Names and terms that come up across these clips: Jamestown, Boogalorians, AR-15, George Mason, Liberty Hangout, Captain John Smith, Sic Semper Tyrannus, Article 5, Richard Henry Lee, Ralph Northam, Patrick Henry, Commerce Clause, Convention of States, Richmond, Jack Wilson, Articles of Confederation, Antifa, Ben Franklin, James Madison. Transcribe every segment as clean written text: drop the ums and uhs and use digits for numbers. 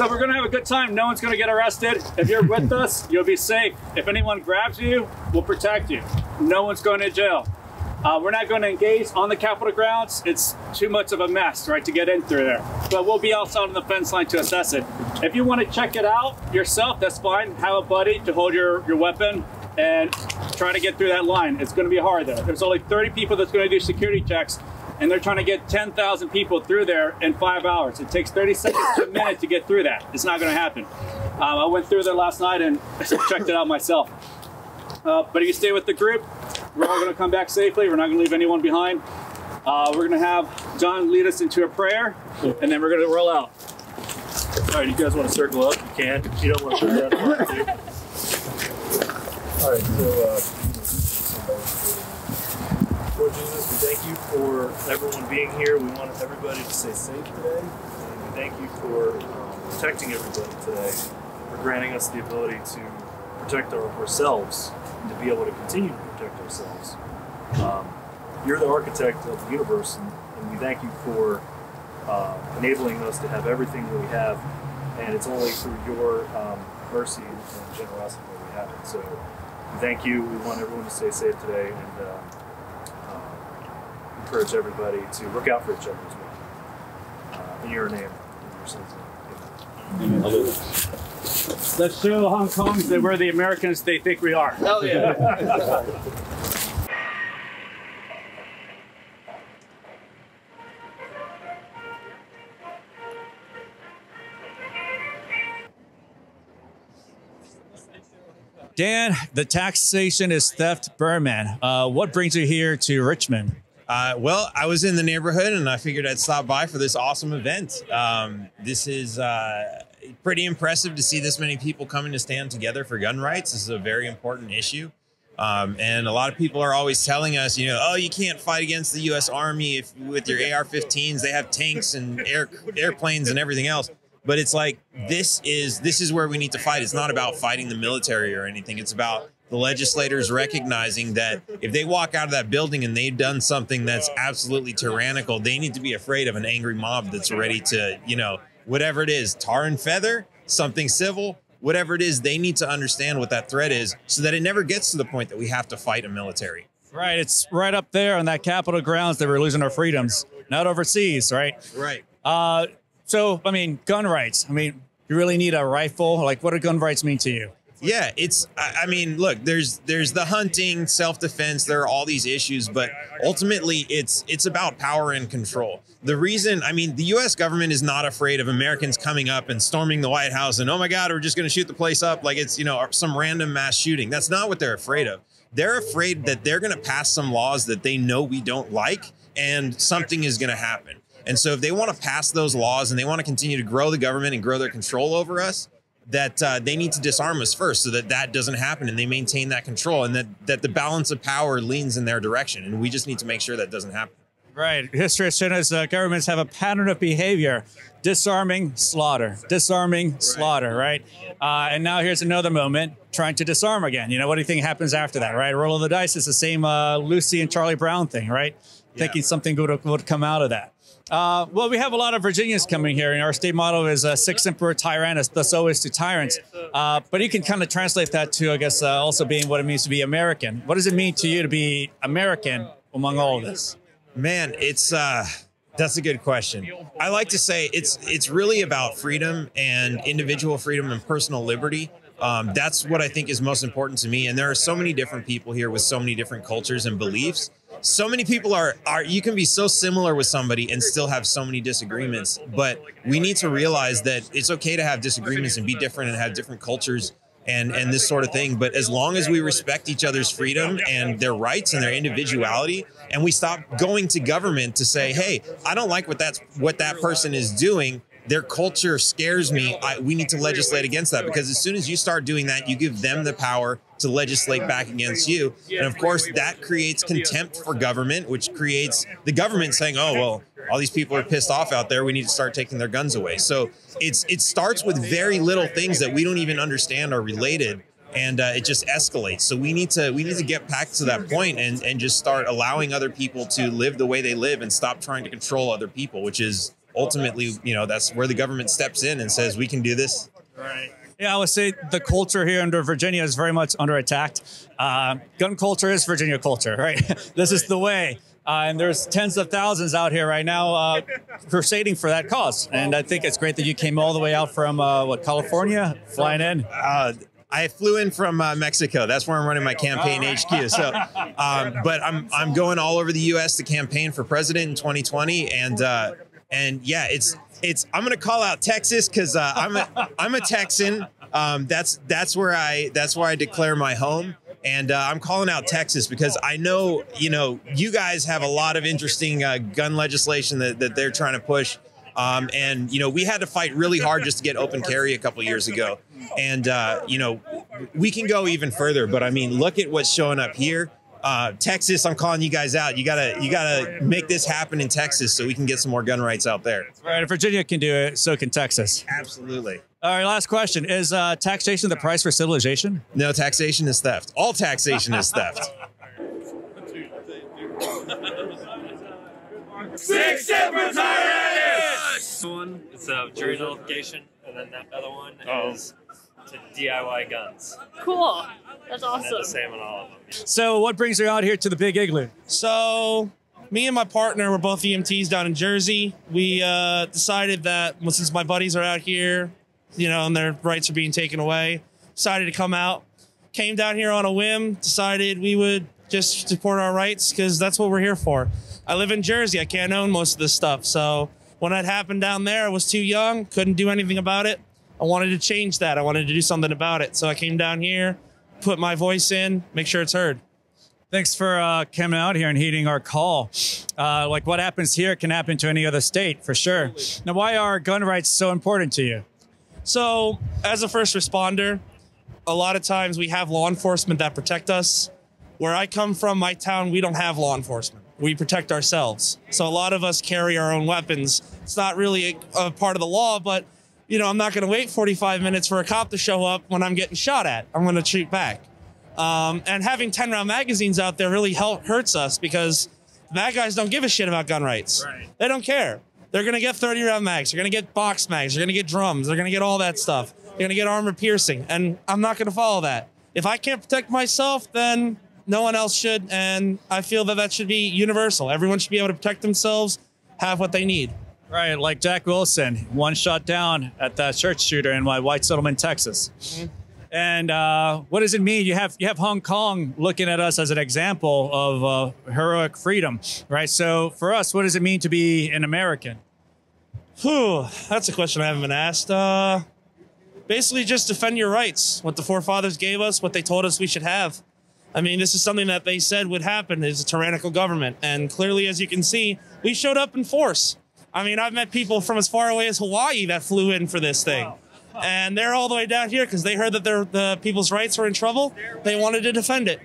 So we're gonna have a good time. No one's gonna get arrested. If you're with us, you'll be safe. If anyone grabs you, we'll protect you. No one's going to jail. We're not going to engage on the Capitol grounds. It's too much of a mess, right, to get in through there. But we'll be outside on the fence line to assess it. If you want to check it out yourself, that's fine. Have a buddy to hold your weapon and try to get through that line. It's going to be hard, though. There's only 30 people that's going to do security checks, and they're trying to get 10,000 people through there in 5 hours. It takes 30 seconds to a minute to get through that. It's not going to happen. I went through there last night and checked it out myself. But if you stay with the group, we're all going to come back safely. We're not going to leave anyone behind. We're going to have John lead us into a prayer, and then we're going to roll out. All right, you guys want to circle up? You can. You don't want to turn around. All right, so Lord Jesus, we thank you for everyone being here. We want everybody to stay safe today. And we thank you for protecting everybody today, for granting us the ability to protect ourselves and to be able to continue to protect ourselves. You're the architect of the universe, and we thank you for enabling us to have everything that we have, and it's only through your mercy and generosity that we have it. So we thank you. We want everyone to stay safe today, and encourage everybody to look out for each other as well. In your name, in your son's name. Amen. Amen. Let's show Hong Kong that we're the Americans they think we are. Hell yeah. Dan, the taxation is theft Burman. What brings you here to Richmond? Well, I was in the neighborhood and I figured I'd stop by for this awesome event. This is pretty impressive to see this many people coming to stand together for gun rights. This is a very important issue. And a lot of people are always telling us, you know, oh, you can't fight against the U.S. Army if, with your AR-15s. They have tanks and airplanes and everything else. But it's like, this is where we need to fight. It's not about fighting the military or anything. It's about the legislators recognizing that if they walk out of that building and they've done something that's absolutely tyrannical, they need to be afraid of an angry mob that's ready to, you know, whatever it is, tar and feather, something civil, whatever it is, they need to understand what that threat is so that it never gets to the point that we have to fight a military. Right. It's right up there on that Capitol grounds that we're losing our freedoms, not overseas, right? Right. So, I mean, gun rights. I mean, you really need a rifle. Like, what do gun rights mean to you? Yeah, it's, I mean, look, there's the hunting, self-defense, there are all these issues, but ultimately it's about power and control. The reason, I mean, the U.S. government is not afraid of Americans coming up and storming the White House and, oh my God, we're just going to shoot the place up like it's, you know, some random mass shooting. That's not what they're afraid of. They're afraid that they're going to pass some laws that they know we don't like and something is going to happen. And so if they want to pass those laws and they want to continue to grow the government and grow their control over us, that they need to disarm us first so that that doesn't happen and they maintain that control and that the balance of power leans in their direction. And we just need to make sure that doesn't happen. Right. History has shown us governments have a pattern of behavior, disarming, slaughter, disarming, right. Slaughter, right? And now here's another moment trying to disarm again. You know, what do you think happens after that, right? Roll of the dice is the same Lucy and Charlie Brown thing, right? Yeah. Thinking something good would come out of that. Well, we have a lot of Virginians coming here, and our state motto is Sic Semper Tyrannus, thus always to tyrants. But you can kind of translate that to, I guess, also being what it means to be American. What does it mean to you to be American among all of this? Man, it's that's a good question. I like to say it's really about freedom and individual freedom and personal liberty. That's what I think is most important to me. And there are so many different people here with so many different cultures and beliefs. So many people are you can be so similar with somebody and still have so many disagreements, but we need to realize that it's okay to have disagreements and be different and have different cultures and this sort of thing. But as long as we respect each other's freedom and their rights and their individuality, and we stop going to government to say, hey, I don't like what that person is doing. Their culture scares me. We need to legislate against that, because as soon as you start doing that, you give them the power to legislate back against you. And of course, that creates contempt for government, which creates the government saying, oh, well, all these people are pissed off out there. We need to start taking their guns away. So it starts with very little things that we don't even understand are related. And it just escalates. So we need to get back to that point and just start allowing other people to live the way they live and stop trying to control other people, which is ultimately, you know, that's where the government steps in and says, we can do this. Right. Yeah, I would say the culture here under Virginia is very much under attack. Gun culture is Virginia culture, right? This is the way. And there's tens of thousands out here right now crusading for that cause. And I think it's great that you came all the way out from, what, California, flying in? I flew in from Mexico. That's where I'm running my campaign HQ. So, but I'm going all over the U.S. to campaign for president in 2020. And yeah, it's I'm going to call out Texas because I'm a Texan. That's where I declare my home. And I'm calling out Texas because I know, you know, you guys have a lot of interesting gun legislation that they're trying to push. And, you know, we had to fight really hard just to get open carry a couple years ago. And, you know, we can go even further. But I mean, look at what's showing up here. Texas, I'm calling you guys out. You gotta make this happen in Texas so we can get some more gun rights out there. All right, if Virginia can do it, so can Texas. Absolutely. All right, last question. Is taxation the price for civilization? No, taxation is theft. All taxation is theft. Sic Semper Tyrannus! One, it's jury nullification, and then that other one is to DIY guns. Cool. That's awesome. And they're the same in all of them. So what brings you out here to the Big Igloo? So me and my partner were both EMTs down in Jersey. We decided that, well, since my buddies are out here, you know, and their rights are being taken away, decided to come out. Came down here on a whim, decided we would just support our rights because that's what we're here for. I live in Jersey. I can't own most of this stuff. So when that happened down there, I was too young, couldn't do anything about it. I wanted to change that. I wanted to do something about it. So I came down here, put my voice in, make sure it's heard. Thanks for coming out here and heeding our call. Like what happens here can happen to any other state for sure. Absolutely. Now, why are gun rights so important to you? So as a first responder, a lot of times we have law enforcement that protect us. Where I come from, my town, we don't have law enforcement. We protect ourselves. So a lot of us carry our own weapons. It's not really a part of the law, but you know, I'm not going to wait 45 minutes for a cop to show up when I'm getting shot at. I'm going to shoot back. And having 10-round magazines out there really hurts us because the bad guys don't give a shit about gun rights. Right. They don't care. They're going to get 30-round mags. They're going to get box mags. They're going to get drums. They're going to get all that stuff. They're going to get armor piercing. And I'm not going to follow that. If I can't protect myself, then no one else should. And I feel that that should be universal. Everyone should be able to protect themselves, have what they need. Right, like Jack Wilson, one shot down at that church shooter in my white settlement, Texas. Mm-hmm. And what does it mean? You have Hong Kong looking at us as an example of heroic freedom, right? So for us, what does it mean to be an American? Whew, that's a question I haven't been asked. Basically, just defend your rights, what the forefathers gave us, what they told us we should have. I mean, this is something that they said would happen is a tyrannical government. And clearly, as you can see, we showed up in force. I mean, I've met people from as far away as Hawaii that flew in for this thing. Wow. And they're all the way down here because they heard that the people's rights were in trouble. They wanted to defend it.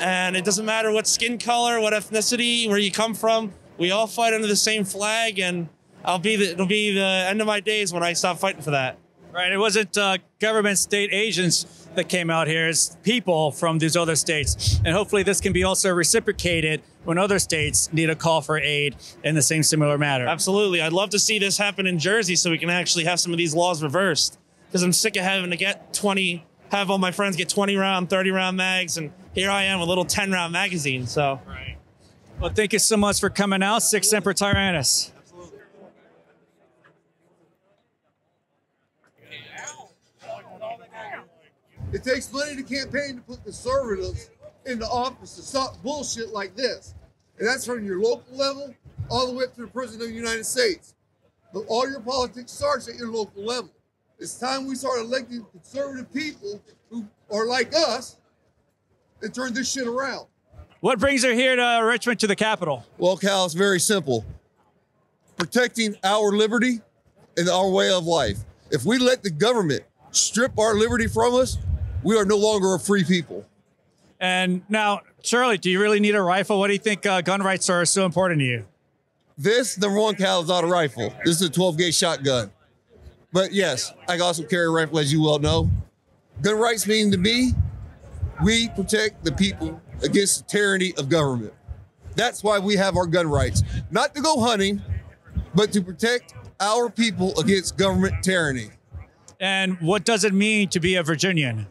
And it doesn't matter what skin color, what ethnicity, where you come from. We all fight under the same flag, and it'll be the end of my days when I stop fighting for that. Right. It wasn't government state agents that came out here. It's people from these other states. And hopefully this can be also reciprocated when other states need a call for aid in the same similar matter. Absolutely. I'd love to see this happen in Jersey so we can actually have some of these laws reversed because I'm sick of having to get have all my friends get 20-round, 30-round mags. And here I am with a little 10-round magazine. So, right. Well, thank you so much for coming out. Sic Semper Tyrannus. It takes money to campaign to put conservatives in the office to stop bullshit like this. And that's from your local level all the way up to the President of the United States. But all your politics starts at your local level. It's time we start electing conservative people who are like us and turn this shit around. What brings her here to Richmond, to the Capitol? Well, Cal, it's very simple. Protecting our liberty and our way of life. If we let the government strip our liberty from us, we are no longer a free people. And now, Shirley, do you really need a rifle? What do you think gun rights are so important to you? This, number one, Cal, is not a rifle. This is a 12-gauge shotgun. But yes, I also carry a rifle, as you well know. Gun rights mean to me, we protect the people against the tyranny of government. That's why we have our gun rights. Not to go hunting, but to protect our people against government tyranny. And what does it mean to be a Virginian?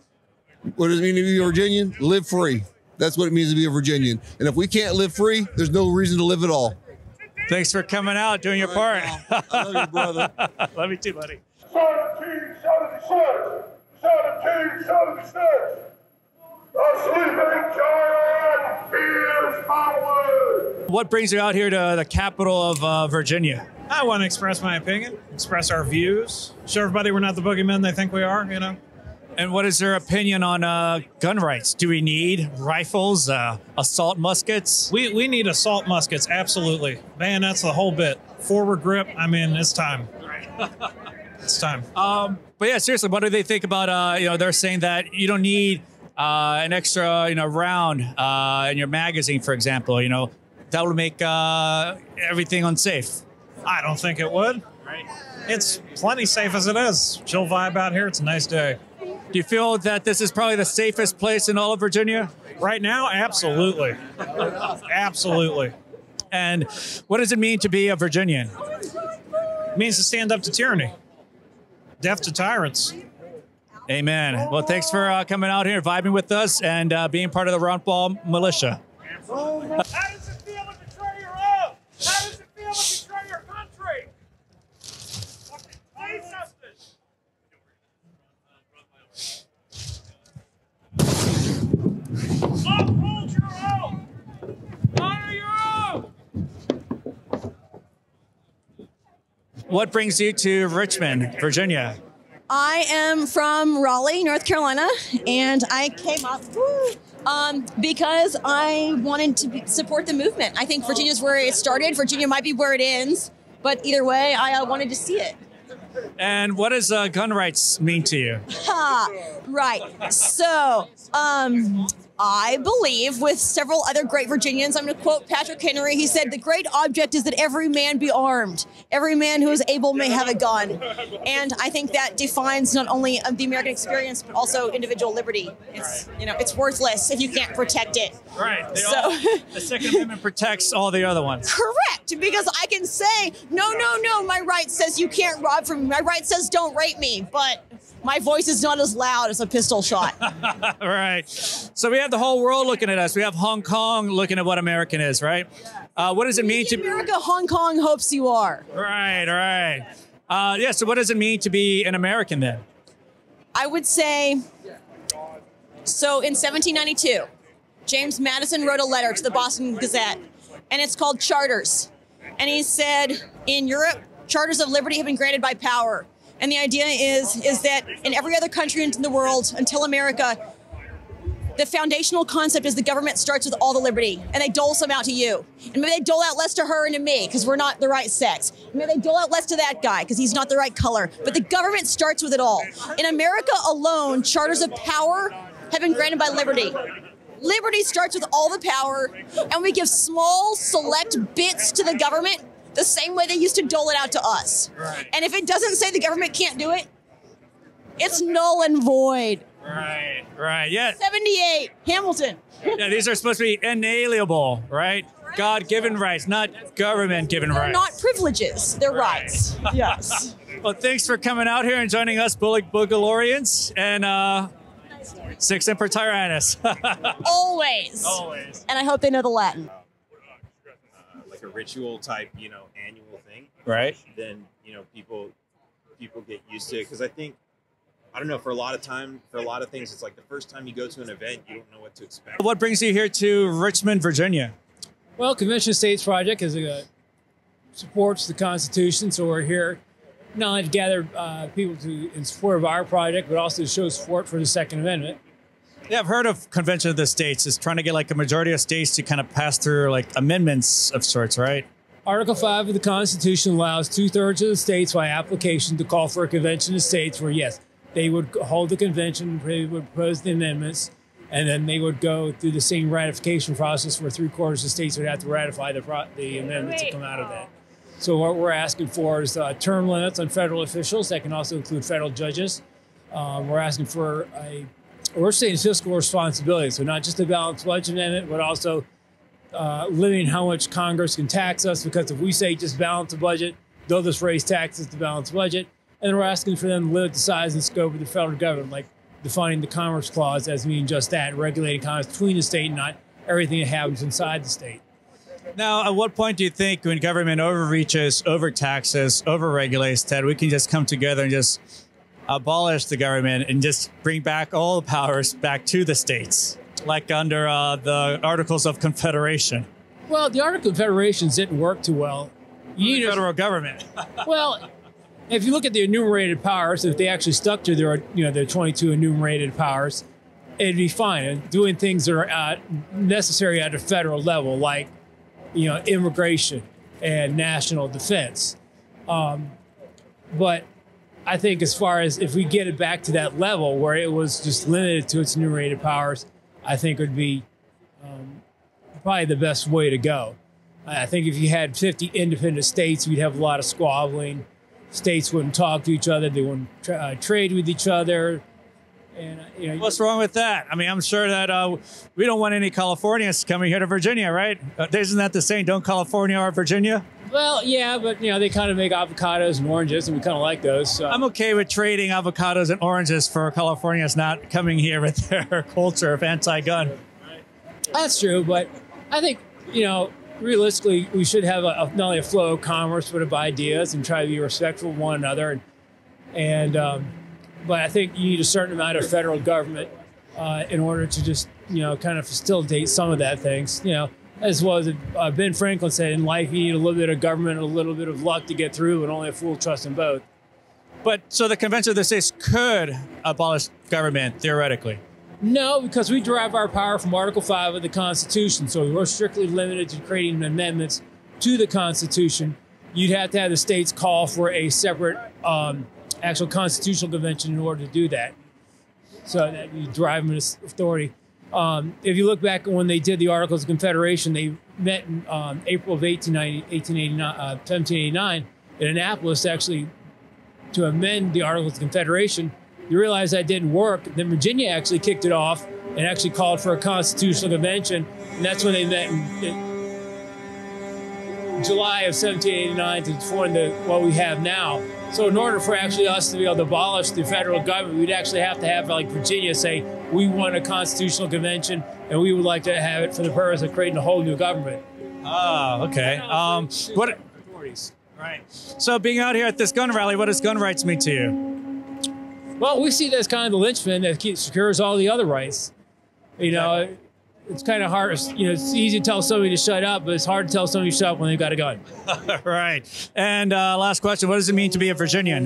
What does it mean to be a Virginian? Live free. That's what it means to be a Virginian. And if we can't live free, there's no reason to live at all. Thanks for coming out, doing your part. I love you, brother. Love you too, buddy. Shout the king, shout the church. Shout the king, shout the church. The sleeping giant hears my word. What brings you out here to the capital of Virginia? I want to express my opinion, express our views, show everybody we're not the boogeymen they think we are, you know. And what is their opinion on gun rights? Do we need rifles, assault muskets? We need assault muskets, absolutely. Bayonets, the whole bit. Forward grip, I mean, it's time. It's time. But yeah, seriously, what do they think about, you know, they're saying that you don't need an extra, you know, round in your magazine, for example, you know, that would make everything unsafe. I don't think it would. Right. It's plenty safe as it is. Chill vibe out here. It's a nice day. Do you feel that this is probably the safest place in all of Virginia? Right now, absolutely. Absolutely. And what does it mean to be a Virginian? It means to stand up to tyranny. Deaf to tyrants. Amen. Well, thanks for coming out here, vibing with us, and being part of the Round Ball Militia. Absolutely. How does it feel to betray your own? How does it feel to betray your country? Please, uphold your own! Honor your own! What brings you to Richmond, Virginia? I am from Raleigh, North Carolina, and I came up because I wanted to support the movement. I think Virginia's where it started. Virginia might be where it ends, but either way, I wanted to see it. And what does gun rights mean to you? Right. So, I believe, with several other great Virginians, I'm going to quote Patrick Henry. He said, "The great object is that every man be armed. Every man who is able may have a gun." And I think that defines not only the American experience, but also individual liberty. It's, you know, it's worthless if you can't protect it. Right. The Second Amendment protects all the other ones. Correct. Because I can say, no, no, no, my right says you can't rob from me. My right says don't rape me. But my voice is not as loud as a pistol shot. Right. So we have the whole world looking at us. We have Hong Kong looking at what American is, right? What does it mean to be America? Hong Kong hopes you are. Right, right. Yeah. So, what does it mean to be an American then? I would say, so in 1792, James Madison wrote a letter to the Boston Gazette, and it's called Charters. And he said, in Europe, charters of liberty have been granted by power. And the idea is that in every other country in the world, until America, the foundational concept is the government starts with all the liberty, and they dole some out to you. And maybe they dole out less to her and to me, because we're not the right sex. Maybe they dole out less to that guy, because he's not the right color. But the government starts with it all. In America alone, charters of power have been granted by liberty. Liberty starts with all the power, and we give small, select bits to the government the same way they used to dole it out to us. Right. And if it doesn't say the government can't do it, it's null and void. Right, right, yeah. 78, Hamilton. Yeah, these are supposed to be inalienable, right? God-given rights, not government-given rights. Not privileges, they're rights. Yes. Well, thanks for coming out here and joining us, Boogalorians, and Sic Semper Tyrannus. Always. Always. And I hope they know the Latin. Like a ritual type, you know, annual thing. Right. Then, you know, people get used to it, because I think, I don't know, for a lot of things, it's like the first time you go to an event, you don't know what to expect. What brings you here to Richmond, Virginia? Well, Convention of States project is supports the Constitution, so we're here not only to gather people in support of our project, but also to show support for the Second Amendment. Yeah, I've heard of Convention of the States. It's trying to get like a majority of states to kind of pass through like amendments of sorts, right? Article 5 of the Constitution allows 2/3 of the states by application to call for a Convention of States where, yes, they would hold the convention, they would propose the amendments, and then they would go through the same ratification process where 3/4 of the states would have to ratify the amendments to come out of that. So what we're asking for is term limits on federal officials. That can also include federal judges. We're asking for we're saying fiscal responsibility. So not just a balanced budget amendment, but also limiting how much Congress can tax us, because if we say just balance the budget, they'll just raise taxes to balance the budget. And we're asking for them to limit the size and scope of the federal government, like defining the Commerce Clause as meaning just that, regulating commerce between the state and not everything that happens inside the state. Now, at what point do you think when government overreaches, overtaxes, overregulates, Ted, we can just come together and just abolish the government and just bring back all the powers back to the states, like under the Articles of Confederation? Well, the Articles of Confederation didn't work too well. You need federal government. Well, if you look at the enumerated powers, if they actually stuck to their, their 22 enumerated powers, it'd be fine. And doing things that are necessary at a federal level, like immigration and national defense. But I think as far as if we get it back to that level where it was just limited to its enumerated powers, I think would be probably the best way to go. I think if you had 50 independent states, we'd have a lot of squabbling. States wouldn't talk to each other. They wouldn't trade with each other. And, what's wrong with that? I mean, I'm sure that we don't want any Californians coming here to Virginia, right? Isn't that the saying, don't California or Virginia? Well, yeah, but, they kind of make avocados and oranges, and we kind of like those. So. I'm okay with trading avocados and oranges for Californians not coming here with their culture of anti-gun. That's true, but I think, realistically, we should have not only a flow of commerce, but of ideas and try to be respectful of one another. But I think you need a certain amount of federal government in order to just, kind of facilitate some of that things, as well as Ben Franklin said, in life, you need a little bit of government, a little bit of luck to get through, and only a fool trusts in both. But so the Convention of the States could abolish government theoretically? No, because we derive our power from Article 5 of the Constitution. So we're strictly limited to creating amendments to the Constitution. You'd have to have the states call for a separate actual constitutional convention in order to do that. So that you derive this authority. If you look back when they did the Articles of Confederation, they met in April of 1789 in Annapolis actually to amend the Articles of Confederation. You realize that didn't work. Then Virginia actually kicked it off and actually called for a constitutional convention. And that's when they met in July of 1789 to form what we have now. So in order for actually us to be able to abolish the federal government, we'd actually have to have like Virginia say, we want a constitutional convention and we would like to have it for the purpose of creating a whole new government. Oh, okay. What authorities? Right. So being out here at this gun rally, what does gun rights mean to you? Well, we see this kind of the linchpin that secures all the other rights. It's kind of hard. It's easy to tell somebody to shut up, but it's hard to tell somebody to shut up when they've got a gun. Right. And last question: what does it mean to be a Virginian?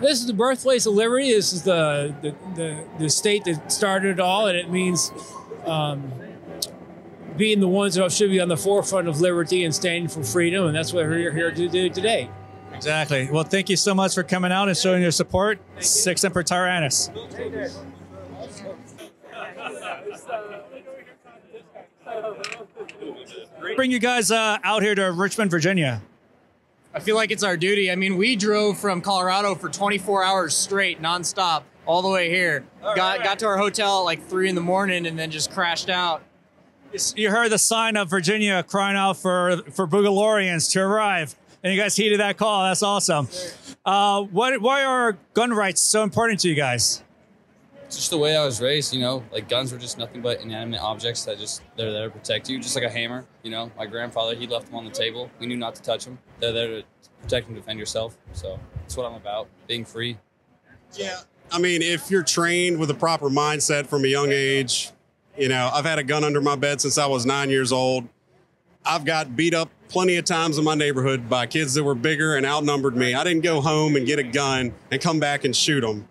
This is the birthplace of liberty. This is the state that started it all, and it means being the ones that should be on the forefront of liberty and standing for freedom, and that's what we're here to do today. Exactly. Well, thank you so much for coming out and showing your support. Sic Semper Tyrannus. Bring you guys out here to Richmond, Virginia. I feel like it's our duty. I mean, we drove from Colorado for 24 hours straight, nonstop, all the way here. Got to our hotel at like 3 in the morning and then just crashed out. You heard the sign of Virginia crying out for Boogalorians to arrive. And you guys heeded that call. That's awesome. Why are gun rights so important to you guys? It's just the way I was raised, like guns were just nothing but inanimate objects that they're there to protect you, just like a hammer. My grandfather, he left them on the table. We knew not to touch them. They're there to protect and defend yourself. So that's what I'm about, being free. So. Yeah, I mean, if you're trained with a proper mindset from a young age, I've had a gun under my bed since I was 9 years old. I've got beat up plenty of times in my neighborhood by kids that were bigger and outnumbered me. I didn't go home and get a gun and come back and shoot them.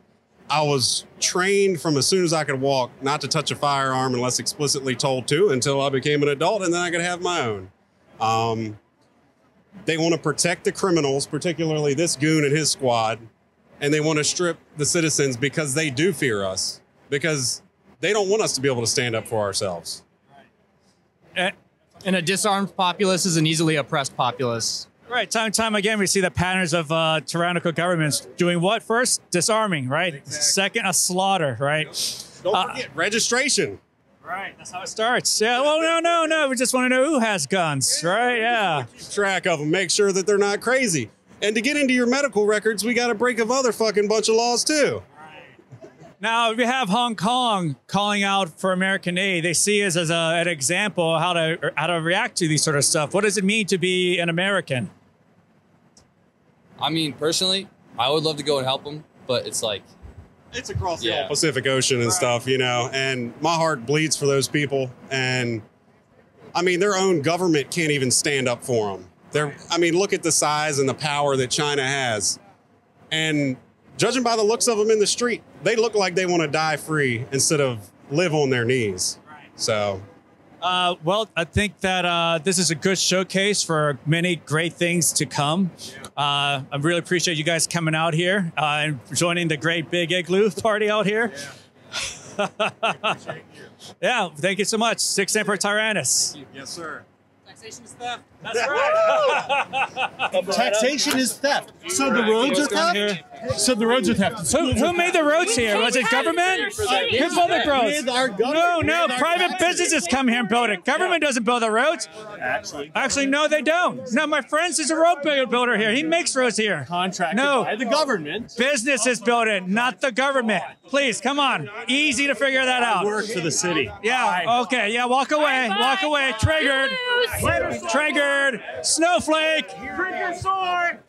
I was trained from as soon as I could walk not to touch a firearm unless explicitly told to until I became an adult and then I could have my own. They want to protect the criminals, particularly this goon and his squad, and they want to strip the citizens because they do fear us, because they don't want us to be able to stand up for ourselves. And a disarmed populace is an easily oppressed populace. Right. Time and time again, we see the patterns of tyrannical governments doing what first? Disarming, right? Exactly. Second, a slaughter, right? Don't forget registration. Right, that's how it starts. Yeah, well, no. We just want to know who has guns, right? Yeah. Keep track of them, make sure that they're not crazy. And to get into your medical records, we got a break of other fucking bunch of laws too. Right. Now, if you have Hong Kong calling out for American aid, they see us as an example of how to react to these sort of stuff. What does it mean to be an American? I mean, personally, I would love to go and help them, but it's like, it's across the whole Pacific Ocean and stuff, you know, and my heart bleeds for those people. And I mean, their own government can't even stand up for them. They're, I mean, look at the size and the power that China has. And judging by the looks of them in the street, they look like they want to die free instead of live on their knees. So. Well, I think that this is a good showcase for many great things to come. I really appreciate you guys coming out here and joining the great big igloo party out here. Yeah, yeah, thank you so much. Sic Semper Tyrannus. Yes, sir. Taxation is theft. That's right. Taxation is theft. So the roads are theft? So the roads are theft. Who made the roads here? Was it government? Who built the roads? No, private businesses come here and build it. Government doesn't build the roads. Actually, no, they don't. No, my friend is a road builder here. He makes roads here. Contracted by the government. Businesses build it, not the government. Please, come on. Easy to figure that out. Work for the city. Yeah, okay. Yeah, walk away. Walk away. Triggered. Triggered, snowflake, bring your sword,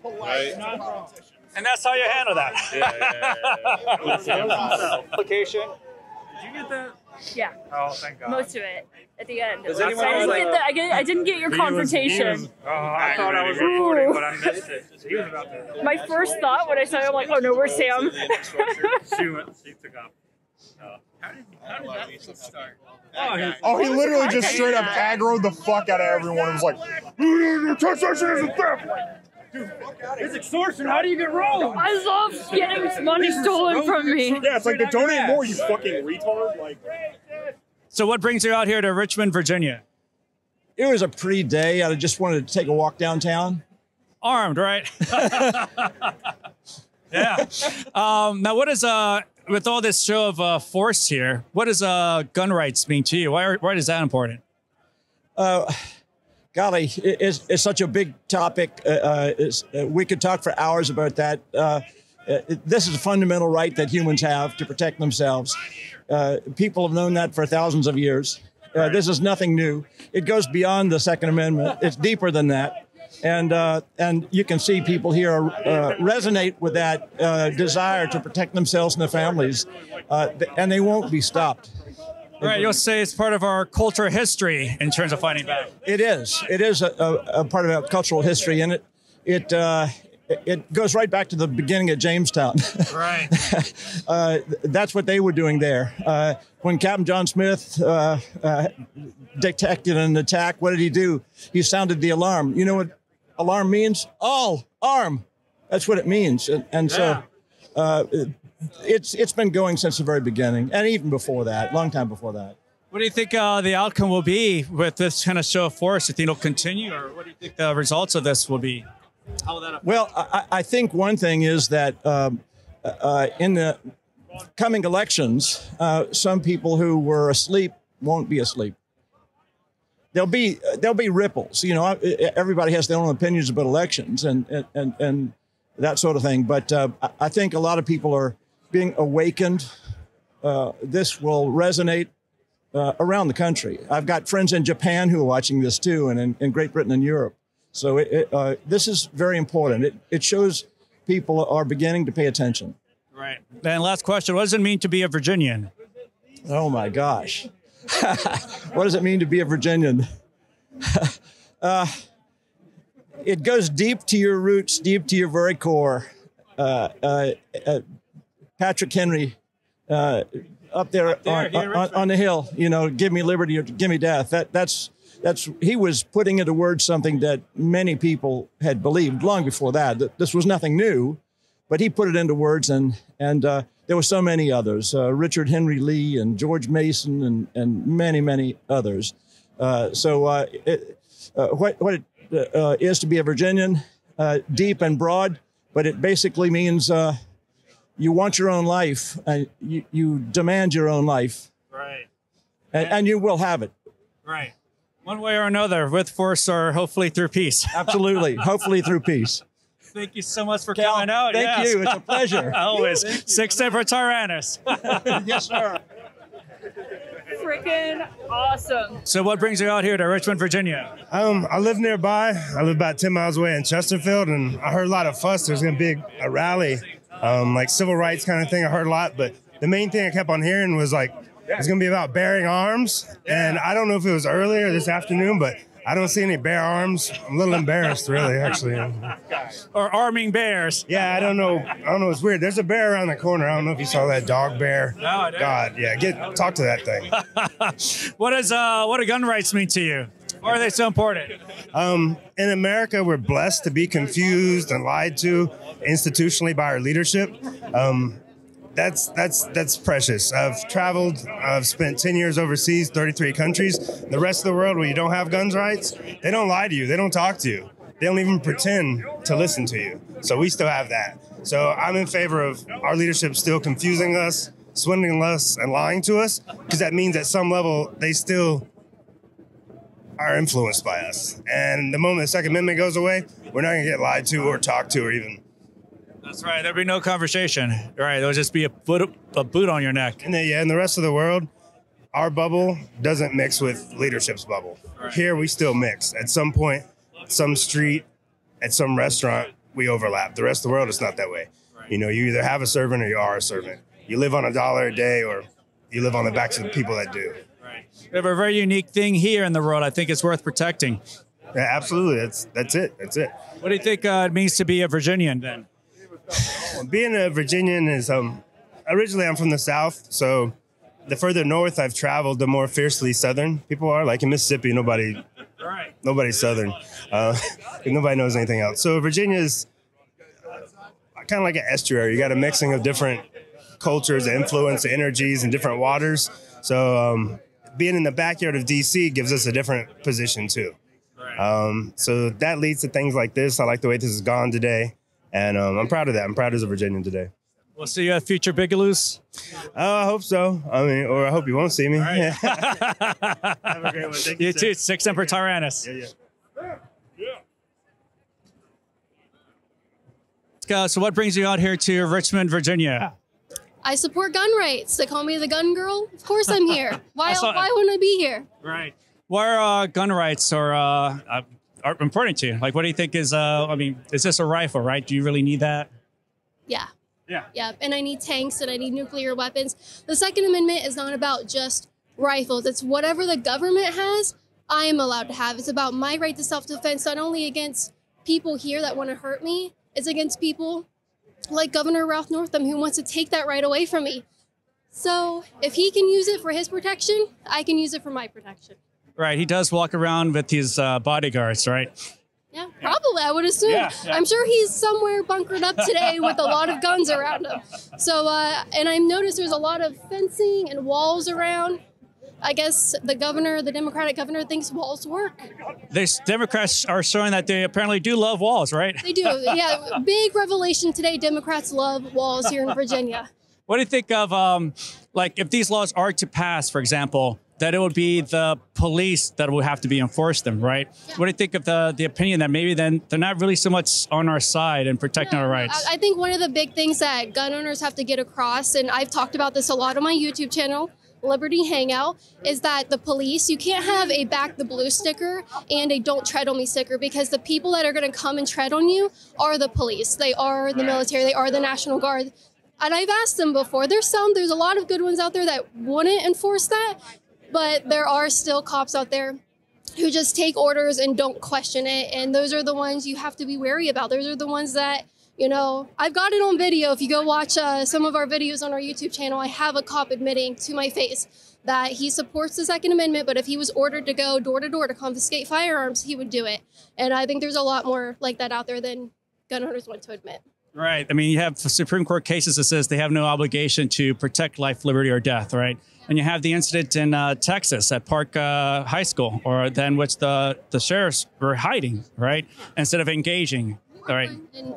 and that's how you handle that. Application. Did you get that? Yeah. Oh, thank God. Most of it at the end. Does anyone I didn't get your confrontation. Oh, I thought I was recording, but I missed it. He was about to. My first thought when I saw it, I'm like, oh no, where's Sam? She took off. How did that thing start? He literally just straight up aggroed the fuck out of everyone. It was like, taxation is a theft. Dude, it's extortion. How do you get rolled? I love getting money stolen from me. Yeah, it's like they donate more, you fucking retard. Like. So what brings you out here to Richmond, Virginia? It was a pretty day. I just wanted to take a walk downtown. Armed, right? Yeah. Now, what is with all this show of force here, what does gun rights mean to you? Why is that important? Golly, it's such a big topic. We could talk for hours about that. This is a fundamental right that humans have to protect themselves. People have known that for thousands of years. This is nothing new. It goes beyond the Second Amendment. It's deeper than that. And you can see people here resonate with that desire to protect themselves and their families, and they won't be stopped. Right, you'll say it's part of our cultural history in terms of fighting back. It is. It is a part of our cultural history, and it goes right back to the beginning of Jamestown. Right. That's what they were doing there. When Captain John Smith detected an attack, what did he do? He sounded the alarm. You know what alarm means? All arm. That's what it means. And so it's been going since the very beginning, and even before that, long time before that. What do you think the outcome will be with this kind of show of force? Do you think it'll continue, or what do you think the results of this will be? How will that affect? Well, I think one thing is that in the coming elections, some people who were asleep won't be asleep. There'll be ripples. You know, everybody has their own opinions about elections and that sort of thing. But I think a lot of people are being awakened. This will resonate around the country. I've got friends in Japan who are watching this too, and in Great Britain and Europe. So this is very important. It shows people are beginning to pay attention. Right. And last question, what does it mean to be a Virginian? Oh, my gosh. What does it mean to be a Virginian? It goes deep to your roots, deep to your very core. Patrick Henry up there on the hill, you know, give me liberty or give me death. That's he was putting into words something that many people had believed long before that. This was nothing new, but he put it into words, and there were so many others. Richard Henry Lee and George Mason and many others. So what it is to be a Virginian, deep and broad, but it basically means you want your own life, you demand your own life. Right. And you will have it. Right. One way or another, with force or hopefully through peace. Absolutely. Hopefully through peace. Thank you so much for coming out. Thank you. It's a pleasure. Always. Sic Semper Tyrannus. Yes, sir. Freaking awesome. So what brings you out here to Richmond, Virginia? I live nearby. I live about 10 miles away in Chesterfield, and I heard a lot of fuss. There's going to be a rally, like civil rights kind of thing. I heard a lot, but the main thing I kept on hearing was like, it's going to be about bearing arms. And I don't know if it was earlier this afternoon, but I don't see any bear arms. I'm a little embarrassed, really, actually. Or arming bears. Yeah, I don't know. I don't know. It's weird. There's a bear around the corner. I don't know if you saw that dog bear. No, I didn't. God, yeah. Talk to that thing. What do gun rights mean to you? Why are they so important? In America, we're blessed to be confused and lied to institutionally by our leadership. That's precious. I've traveled. I've spent 10 years overseas, 33 countries. The rest of the world where you don't have guns rights, they don't lie to you. They don't talk to you. They don't even pretend to listen to you. So we still have that. So I'm in favor of our leadership still confusing us, swindling us, and lying to us, because that means at some level they still are influenced by us. And the moment the Second Amendment goes away, we're not going to get lied to or talked to or even. That's right. There'll be no conversation. Right. There'll just be a boot on your neck. And in the rest of the world, our bubble doesn't mix with leadership's bubble. Right. Here, we still mix. At some point, some street, at some restaurant, we overlap. The rest of the world, it's not that way. Right. You know, you either have a servant or you are a servant. You live on $1 a day or you live on the backs of the people that do. Right. We have a very unique thing here in the world. I think it's worth protecting. Yeah, absolutely. That's it. What do you think it means to be a Virginian then? Being a Virginian is, originally I'm from the South, so the further north I've traveled, the more fiercely Southern people are. Like in Mississippi, nobody's Southern. Nobody knows anything else. So Virginia is kind of like an estuary. You got a mixing of different cultures, influence, energies, and different waters. So being in the backyard of D.C. gives us a different position too. So that leads to things like this. I like the way this has gone today. And I'm proud of that. I'm proud as a Virginian today. We'll see you at future Bigelows. Oh, I hope so. I mean, or I hope you won't see me. All right. Have a great one. Thank you too. Sic Semper Tyrannus. Yeah. So what brings you out here to Richmond, Virginia? I support gun rights. They call me the gun girl. Of course I'm here. Why wouldn't I be here? Right. Why are gun rights or... are important to you? Like, what do you think is, I mean, it's just a rifle, right? Do you really need that? Yeah. Yeah. Yeah. And I need tanks and I need nuclear weapons. The Second Amendment is not about just rifles. It's whatever the government has, I am allowed to have. It's about my right to self-defense, not only against people here that want to hurt me, it's against people like Governor Ralph Northam who wants to take that right away from me. So if he can use it for his protection, I can use it for my protection. Right, he does walk around with his bodyguards, right? Yeah, probably, I would assume. Yeah. I'm sure he's somewhere bunkered up today with a lot of guns around him. So, and I've noticed there's a lot of fencing and walls around. I guess the governor, the Democratic governor, thinks walls work. These Democrats are showing that they apparently do love walls, right? They do, yeah. Big revelation today, Democrats love walls here in Virginia. What do you think of, like, if these laws are to pass, for example, that it would be the police that would have to be enforced them, right? Yeah. What do you think of the opinion that maybe then they're not really so much on our side and protecting our rights? I think one of the big things that gun owners have to get across, and I've talked about this a lot on my YouTube channel, Liberty Hangout, is that the police, you can't have a back the blue sticker and a don't tread on me sticker, because the people that are gonna come and tread on you are the police. They are the military, they are the National Guard. And I've asked them before, there's a lot of good ones out there that wouldn't enforce that, but there are still cops out there who just take orders and don't question it. And those are the ones you have to be wary about. Those are the ones that, you know, I've got it on video. If you go watch some of our videos on our YouTube channel, I have a cop admitting to my face that he supports the Second Amendment, but if he was ordered to go door to door to confiscate firearms, he would do it. And I think there's a lot more like that out there than gun owners want to admit. Right. I mean, you have Supreme Court cases that says they have no obligation to protect life, liberty, or death, right? And you have the incident in Texas at Parkland High School, or then which the sheriffs were hiding, right? Instead of engaging, all right?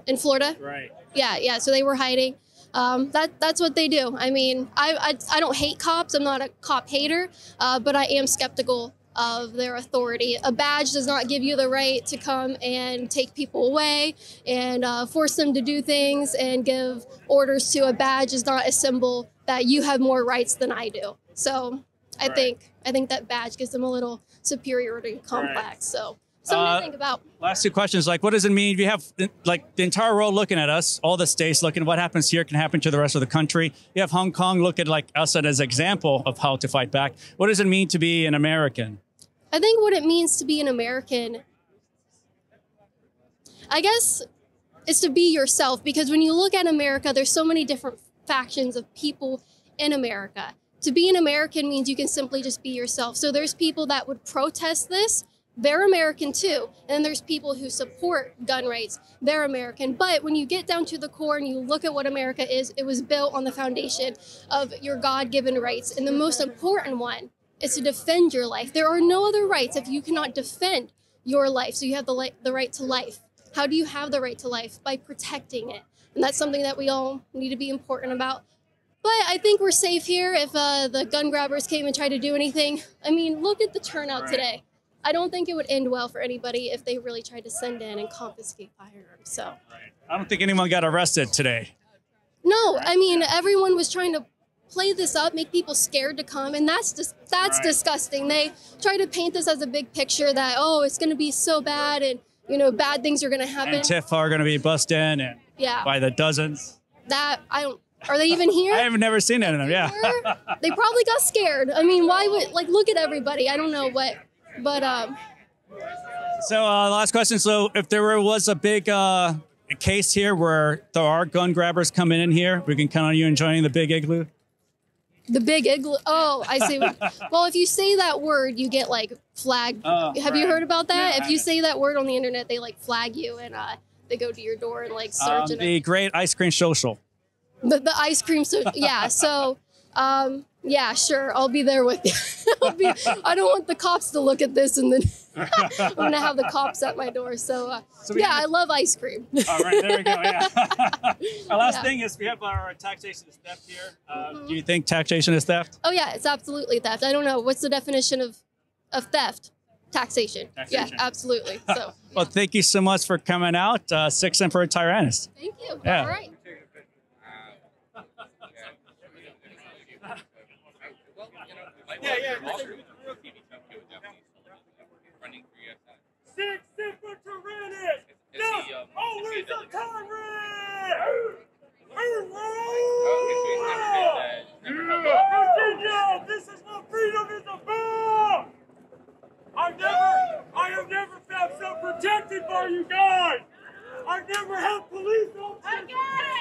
In Florida? Right. Yeah, so they were hiding. that's what they do. I mean, I don't hate cops. I'm not a cop hater, but I am skeptical of their authority. A badge does not give you the right to come and take people away and force them to do things, and give orders to a badge is not a symbol that you have more rights than I do. So I think that badge gives them a little superiority complex. Right. So something to think about. Last two questions. Like, what does it mean if you have like the entire world looking at us, all the states looking at what happens here can happen to the rest of the country? You have Hong Kong look at like us as an example of how to fight back. What does it mean to be an American? I think what it means to be an American, I guess, is to be yourself. Because when you look at America, there's so many different factions of people in America. To be an American means you can simply just be yourself. So there's people that would protest this. They're American too. And there's people who support gun rights. They're American. But when you get down to the core and you look at what America is, it was built on the foundation of your God-given rights. And the most important one is to defend your life. There are no other rights if you cannot defend your life. So you have the right to life. How do you have the right to life? By protecting it. And that's something that we all need to be important about. But I think we're safe here. If the gun grabbers came and tried to do anything, I mean, look at the turnout today. I don't think it would end well for anybody if they really tried to send in and confiscate firearms. So I don't think anyone got arrested today. No, I mean, everyone was trying to play this up, make people scared to come, and that's disgusting. They try to paint this as a big picture that, oh, it's going to be so bad, and you know, bad things are going to happen. Antifa are going to be bussed in, and by the dozens. That I don't. Are they even here? I have never seen any of them. Yeah, they probably got scared. I mean, why would like look at everybody? I don't know what. But so last question. So if there was a big case here where there are gun grabbers coming in here, we can count on you joining the big igloo. The big igloo. Oh, I see. Well, if you say that word, you get like flagged. Have you heard about that? Yeah, if you say that word on the internet, they like flag you and they go to your door and like search. The great ice cream social. The ice cream social. Yeah. So. Yeah, sure. I'll be there with you. I don't want the cops to look at this and then I'm going to have the cops at my door. So, yeah, I love ice cream. All right, there we go. Yeah. Our last thing is we have our taxation is theft here. Do you think taxation is theft? Oh, yeah, it's absolutely theft. I don't know. What's the definition of theft? Taxation. Taxation. Yeah, absolutely. So, yeah. Well, thank you so much for coming out. Sic Semper Tyrannus. Thank you. Yeah. All right. Yeah. Sic Semper Tyrannus! There's always a tyrant! Virginia, this is what freedom is about! I have never felt so protected by you guys! I've never had police officers!